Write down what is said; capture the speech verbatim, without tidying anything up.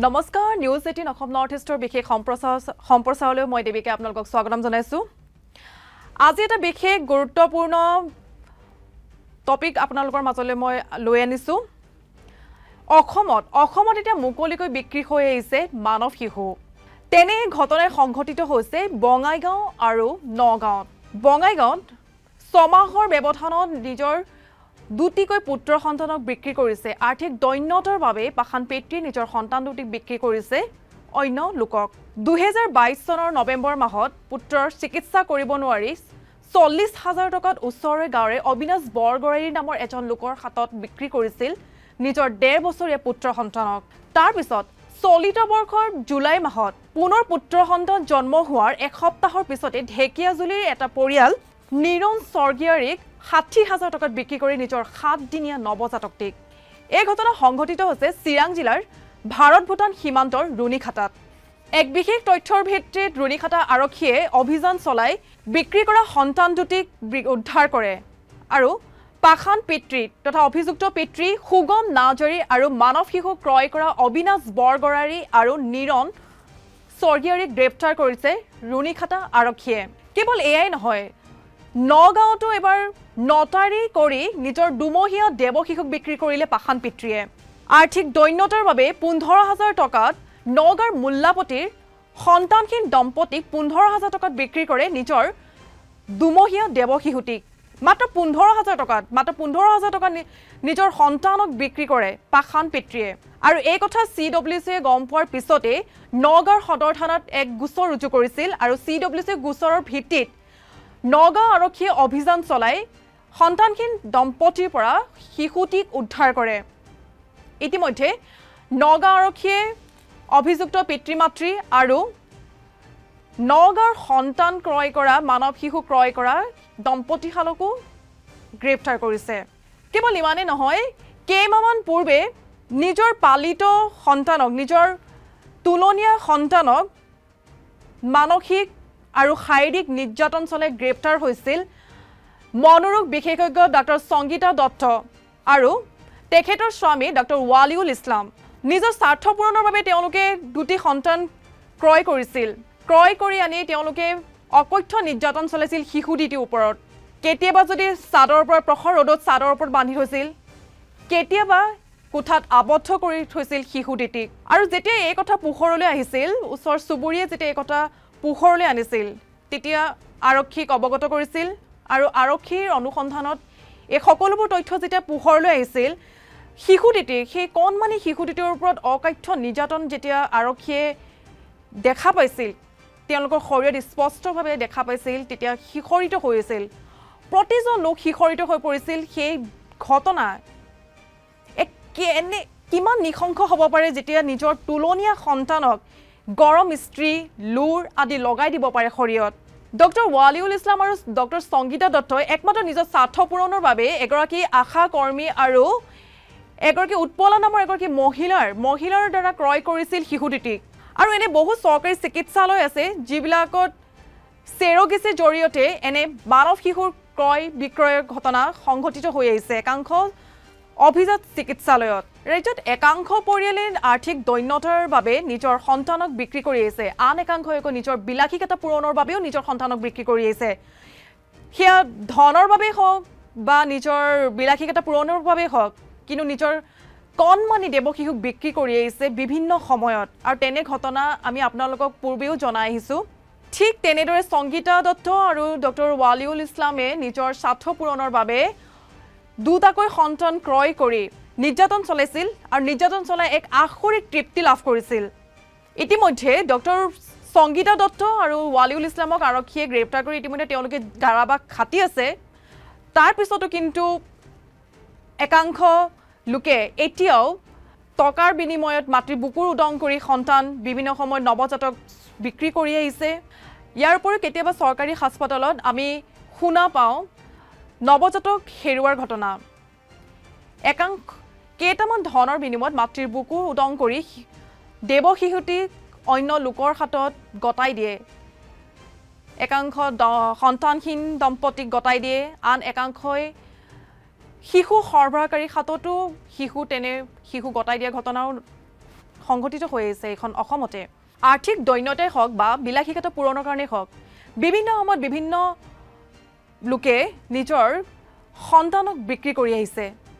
Namaskar, News eighteen Assam Northeast Bikhe Homprosalo, Moi Devike, Apnalok Swagodam Janaisu. Aji eta bikhe gurutopurno topic Apnalokor Majole Moi Loi Anisu. Assomot, Assomot eta mukolikoi bikri hoi aise manav shihu. Tene ghotonai songhotito hoise Bongaigaon aru Nagaon. Bongaigaon somahor bebothanot nijor দুটিকৈ পুত্র সন্তানক বিক্রি কৰিছে আৰ্থিক দৈন্যতৰ বাবে পাখান পেট্ৰি নিজৰ সন্তান দুটিক বিক্ৰি কৰিছে অন্য লোকক দুই হাজাৰ বাইছ চনৰ নৱেম্বৰ মাহত পুত্ৰৰ চিকিৎসা কৰিব নোৱাৰি চল্লিশ হাজাৰ টকাত উচ্চৰে গাঁৱৰে অবিনাশ বৰগৰাইৰ নামৰ এজন লোকৰ হাতত বিক্ৰি কৰিছিল নিজৰ ডেৰ বছৰীয়া পুত্ৰ সন্তানক তাৰ পিছত চলিত বৰ্ষৰ জুলাই মাহত পুনৰ পুত্ৰ সন্তান জন্ম হোৱাৰ এক সপ্তাহৰ পিছতে ঢেকিয়াজুলিৰ এটা পৰিয়াল নিৰণ স্বৰ্গীয়ৰিক ষাঠি হাজাৰ টকাত বিক্ৰি কৰি নিজৰ সাত দিনীয়া নৱজাতকটিক এই ঘটনা সংঘটিত হৈছে সিৰাং জিলাৰ ভাৰত ভূটান সীমান্তৰ ৰুণীখাটাত এক বিশেষ তথ্যৰ ভিত্তিত ৰুণীখাটা আৰক্ষীয়ে অভিযান চলাই বিক্ৰি কৰা সন্তান দুটিক উদ্ধাৰ কৰে আৰু পাখান পিতৃ তথা অভিযুক্ত পিতৃ সুগম নাজৰি আৰু মানৱ শিশু ক্ৰয় কৰা অবিনাশ বৰগৰাৰী আৰু নিৰণ স্বৰ্গীয়ৰিক গ্ৰেপ্তাৰ কৰিছে ৰুণীখাটা আৰক্ষীয়ে কেৱল এয়াই নহয় নগাঁওটো এবাৰ নটাৰী কৰি নিজৰ দুমহিয়া দেৱশিশুক বিক্ৰী কৰিলে পাখান পিতৃয়ে আৰ্থিক দৈন্যতাৰ বাবে পোন্ধৰ হাজাৰ টকাত নগৰ মুল্লাপতিৰ সন্তানহীন দম্পতীক পোন্ধৰ হাজাৰ টকাত বিক্ৰী কৰে নিজৰ দুমহিয়া দেৱশিশুটিক মাত্ৰ পোন্ধৰ হাজাৰ টকাত মাত্ৰ পোন্ধৰ হাজাৰ টকাত নিজৰ সন্তানক বিক্ৰী কৰে পাখান পিতৃয়ে আৰু এই কথা চিডব্লিউসি গম পোৱাৰ পিছতে নগৰ সদৰ থানাত এক গোচৰ ৰুজু কৰিছিল আৰু চিডব্লিউসি গোচৰৰ ভিত্তিত নগা আৰক্ষী অভিযান চলাই সন্তানহীন দম্পতীৰ পৰা শিশুটিক উদ্ধাৰ কৰে ইতিমধ্যে নগা আৰক্ষীয়ে অভিযুক্ত পিতৃ-মাতৃ আৰু নগাৰ সন্তান ক্ৰয় কৰা মানৱ শিশু ক্ৰয় কৰা দম্পতীহালকো গ্ৰেপ্তাৰ কৰিছে কেৱল ইমানে নহয় কেইমাহমান পূৰ্বে নিজৰ পালিত সন্তানক নিজৰ তুলনীয়া সন্তানক মানসিক আৰু শাৰীৰিক নিৰ্যাতন চলে গ্ৰেপ্তাৰ হৈছিল মনোৰোগ বিশেষজ্ঞ ডক্টৰ সংগীতা দত্ত আৰু তেখেতৰ স্বামী ডক্টৰ ওয়ালিউল ইসলাম নিজৰ স্বাৰ্থপূৰণৰ বাবে তেওঁলোকে দুটি সন্তান ক্ৰয় কৰিছিল ক্ৰয় কৰি আনি তেওঁলোকে অকথ্য নিৰ্যাতন চলেছিল শিশু দুটিৰ ওপৰত কেতিয়াবা যদি চাদৰ ওপৰত প্ৰখৰ ৰ'দত চাদৰ ওপৰত বান্ধি হৈছিল কেতিয়াবা কোঠাত আবদ্ধ কৰি হৈছিল শিশু দুটিক আৰু যেতিয়া এই কথা পোহৰলৈ আহিছিল ওচৰ চুবুৰীয়ে যেতিয়া এই কথা পোহৰলৈ আনিছিল তেতিয়া আৰক্ষীক অৱগত কৰিছিল আৰু আৰক্ষীৰ অনুসন্ধানত এই সকলোবোৰ তথ্য যেতিয়া পোহৰলৈ আহিছিল শিশুটিটি সেই কোনমানি শিশুটিটিৰ ওপৰত অকথ্য নিৰ্যাতন যেতিয়া আৰক্ষীয়ে দেখা পাইছিল তেওঁলোকৰ শৰীৰত স্পষ্টভাৱে দেখা পাইছিল তেতিয়া শিহৰিত হৈছিল প্ৰতিজন লোক শিহৰিত হৈ পৰিছিল সেই ঘটনা এক কেনে কিমান নিখংক হ'ব পাৰে যেতিয়া নিজৰ তুলনীয়া সন্তানক গৰম স্ত্ৰী লুৰ আদি লগাই দিব পাৰে খৰিয়ত ডক্টৰ ওয়ালিউল ইসলাম আৰু ডক্টৰ সংগীতা দত্ত একমাত্ৰ নিজৰ স্বাৰ্থপূৰণৰ বাবে এগৰাকী আশা কৰ্মী আৰু এগৰাকী উৎপলা নামৰ এগৰাকী মহিলাৰ মহিলাৰ দ্বাৰা ক্ৰয় কৰিছিল শিশুটিক আৰু এনে বহু চৰকাৰী চিকিৎসালয় আছে যিবিলাকত চেৰগেছে জৰিয়তে এনে মানৱ শিশুৰ ক্ৰয় বিক্ৰয়ৰ ঘটনা সংঘটিত হৈ আহিছে একাংশ অভিজাত চিকিৎসালয়ত ৰাজ্যত একাংশ পৰিয়ালে আৰ্থিক দৈন্যতাৰ বাবে নিজৰ সন্তানক বিক্ৰী কৰি আছে আন একাংশই নিজৰ বিলাসিতা পূৰণৰ বাবেও নিজৰ সন্তানক বিক্ৰী কৰি আছে হেয়া ধনৰ বাবে হওক বা নিজৰ বিলাসিতা পূৰণৰ বাবে হওক কিন্তু নিজৰ কণমানি দেৱশিশুক বিক্ৰী কৰি আছে বিভিন্ন সময়ত আৰু তেনে ঘটনা আমি আপোনালোকক পূৰ্বেও জনাই আহিছো ঠিক তেনেদৰে সংগীতা দত্ত আৰু ডক্টৰ ওয়ালিউল ইসলামে নিজৰ স্বাৰ্থ পূৰণৰ বাবে দুটাকৈ সন্তান ক্ৰয় কৰি নিৰ্যাতন চলাইছিল আৰু নিৰ্যাতন চলাই এক আখৰিক তৃপ্তি লাভ কৰিছিল ইতিমধ্যে ডক্টৰ সংগীতা দত্ত আৰু ওয়ালিউল ইসলামক আৰক্ষীয়ে গ্ৰেপ্তাৰ কৰি ইতিমধ্যে তেওঁলোকে দাৰাবাক খাতি আছে তাৰ পিছতো কিন্তু একাংশ লোকে এতিয়াও টকাৰ বিনিময়ত মাতৃ বুকুৰ উদং কৰি সন্তান বিভিন্ন সময়ত নৱজাতক বিক্ৰী কৰি আহিছে ইয়াৰ উপৰি কেতিয়াবা চৰকাৰী হাস্পতালত আমি শুনা পাওঁ নৱজাতক হেৰুৱাৰ ঘটনা একাংশ কেইটামান ধনৰ বিনিময়ত মাতৃৰ বুকু উদং কৰি দেৱশিশুটি অন্য লোকৰ হাতত গতাই দিয়ে একাংশ সন্তানহীন দম্পতীক গতাই দিয়ে আন একাংশই শিশু সৰবৰাহকাৰী হাততো শিশু তেনে শিশু গতাই দিয়া ঘটনাও সংঘটিত হৈ আছে এখন অসমতে আৰ্থিক দৈন্যতাই হওক বা বিলাসিকতা পূৰণৰ কাৰণে হওক বিভিন্ন সময়ত বিভিন্ন লোকে নিজৰ সন্তানক বিক্ৰী কৰি আহিছে